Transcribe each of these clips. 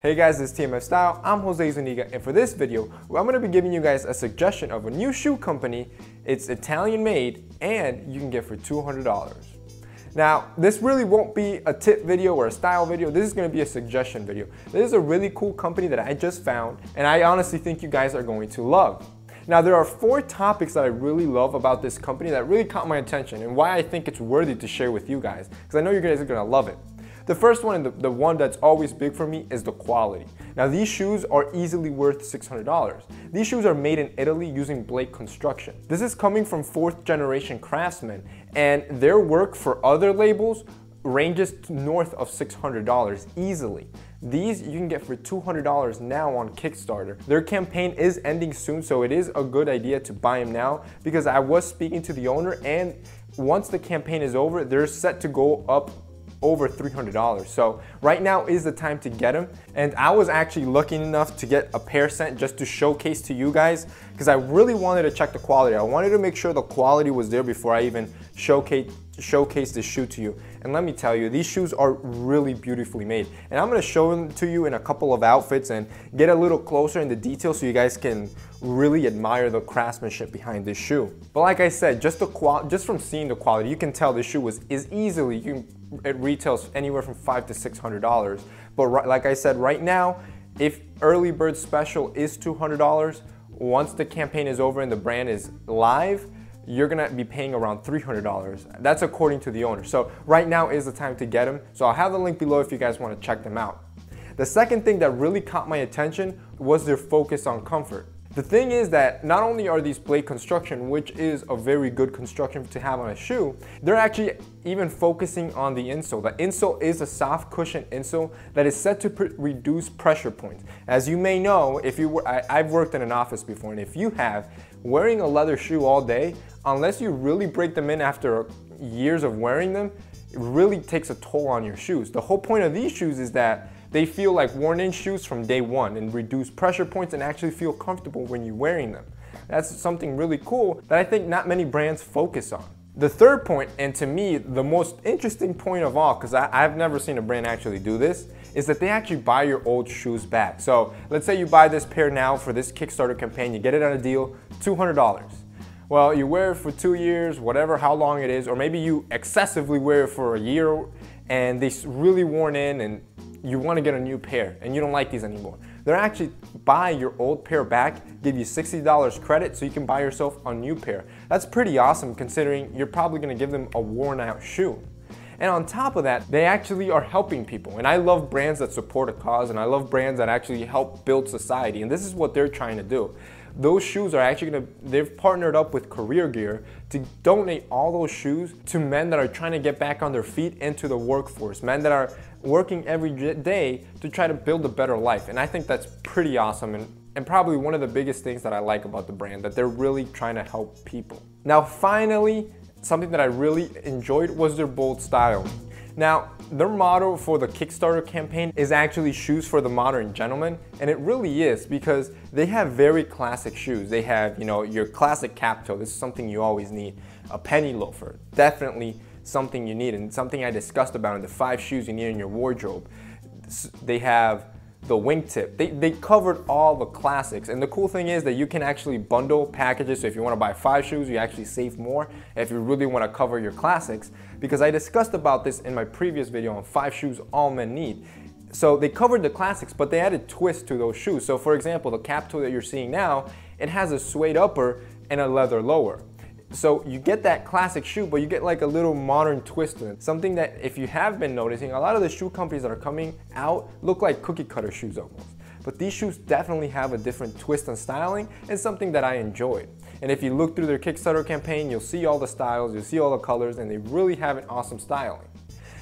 Hey guys, this is TMF Style, I'm Jose Zuniga, and for this video, I'm going to be giving you guys a suggestion of a new shoe company. It's Italian made, and you can get for $200. Now, this really won't be a tip video or a style video, this is going to be a suggestion video. This is a really cool company that I just found, and I honestly think you guys are going to love. Now, there are four topics that I really love about this company that really caught my attention, and why I think it's worthy to share with you guys, because I know you guys are going to love it. The first one, and the one that's always big for me, is the quality. Now, these shoes are easily worth $600. These shoes are made in Italy using Blake construction. This is coming from 4th generation craftsmen, and their work for other labels ranges north of $600 easily. These you can get for $200 now on Kickstarter. Their campaign is ending soon, so it is a good idea to buy them now, because I was speaking to the owner, and once the campaign is over, they're set to go up over $300. So right now is the time to get them. And I was actually lucky enough to get a pair sent just to showcase to you guys, because I really wanted to check the quality. I wanted to make sure the quality was there before I even showcase this shoe to you. And let me tell you, these shoes are really beautifully made. And I'm gonna show them to you in a couple of outfits and get a little closer in the details so you guys can really admire the craftsmanship behind this shoe. But like I said, just from seeing the quality, you can tell this shoe is easily, it retails anywhere from $500 to $600. But like I said, right now, if early bird special is $200, once the campaign is over and the brand is live, you're gonna be paying around $300. That's according to the owner. So right now is the time to get them. So I'll have the link below if you guys wanna check them out. The second thing that really caught my attention was their focus on comfort. The thing is that not only are these Blake construction, which is a very good construction to have on a shoe, they're actually even focusing on the insole. The insole is a soft cushion insole that is set to reduce pressure points. As you may know, if you were, I've worked in an office before, and if you have, wearing a leather shoe all day, unless you really break them in after years of wearing them, it really takes a toll on your shoes. The whole point of these shoes is that they feel like worn-in shoes from day one and reduce pressure points and actually feel comfortable when you're wearing them. That's something really cool that I think not many brands focus on. The third point, and to me, the most interesting point of all, because I've never seen a brand actually do this, is that they actually buy your old shoes back. So let's say you buy this pair now for this Kickstarter campaign, you get it on a deal, $200. Well, you wear it for 2 years, whatever, how long it is, or maybe you excessively wear it for a year and they're really worn in and you want to get a new pair and you don't like these anymore. They're actually buy your old pair back, give you $60 credit so you can buy yourself a new pair. That's pretty awesome considering you're probably going to give them a worn out shoe. And on top of that, they actually are helping people. And I love brands that support a cause, and I love brands that actually help build society. And this is what they're trying to do. Those shoes are actually they've partnered up with Career Gear to donate all those shoes to men that are trying to get back on their feet into the workforce, men that are working every day to try to build a better life. And I think that's pretty awesome, and probably one of the biggest things that I like about the brand, that they're really trying to help people. Now, finally, something that I really enjoyed was their bold styling. Now, their motto for the Kickstarter campaign is actually shoes for the modern gentleman, and it really is, because they have very classic shoes. They have, you know, your classic cap toe. This is something you always need. A penny loafer, definitely something you need, and something I discussed about in the 5 shoes you need in your wardrobe. They have the wingtip. They covered all the classics, and the cool thing is that you can actually bundle packages, so if you want to buy 5 shoes, you actually save more if you really want to cover your classics, because I discussed about this in my previous video on 5 shoes all men need. So they covered the classics, but they added twists to those shoes. So for example, the cap toe that you're seeing now, it has a suede upper and a leather lower. So you get that classic shoe, but you get like a little modern twist in it. Something that, if you have been noticing, a lot of the shoe companies that are coming out look like cookie cutter shoes almost. But these shoes definitely have a different twist on styling, and something that I enjoyed. And if you look through their Kickstarter campaign, you'll see all the styles, you'll see all the colors, and they really have an awesome styling.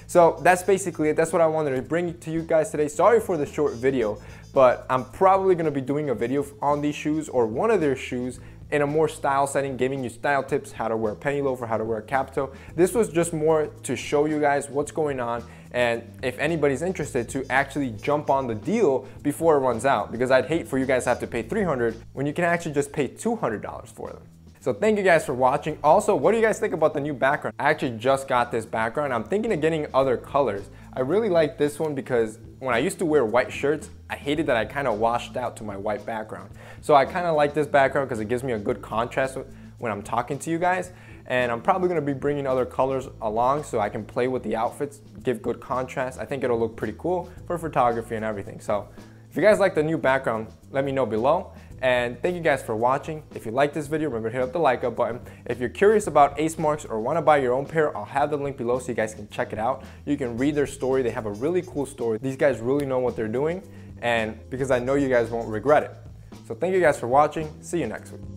So that's basically it. That's what I wanted to bring to you guys today. Sorry for the short video, but I'm probably going to be doing a video on these shoes, or one of their shoes, in a more style setting, giving you style tips, how to wear a penny loafer, how to wear a cap toe. This was just more to show you guys what's going on, and if anybody's interested, to actually jump on the deal before it runs out, because I'd hate for you guys to have to pay $300 when you can actually just pay $200 for them. So thank you guys for watching. Also, what do you guys think about the new background? I actually just got this background. I'm thinking of getting other colors. I really like this one because when I used to wear white shirts, I hated that I kind of washed out to my white background. So I kind of like this background because it gives me a good contrast when I'm talking to you guys. And I'm probably gonna be bringing other colors along so I can play with the outfits, give good contrast. I think it'll look pretty cool for photography and everything. So if you guys like the new background, let me know below. And thank you guys for watching. If you like this video, remember to hit up the like up button. If you're curious about Ace Marks or want to buy your own pair, I'll have the link below so you guys can check it out. You can read their story. They have a really cool story. These guys really know what they're doing, and because I know you guys won't regret it. So thank you guys for watching. See you next week.